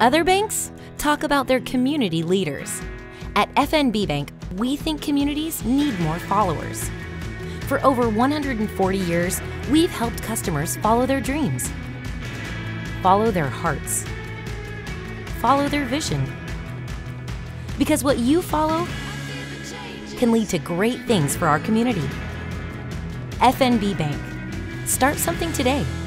Other banks talk about their community leaders. At FNB Bank, we think communities need more followers. For over 140 years, we've helped customers follow their dreams, follow their hearts, follow their vision. Because what you follow can lead to great things for our community. FNB Bank. Start something today.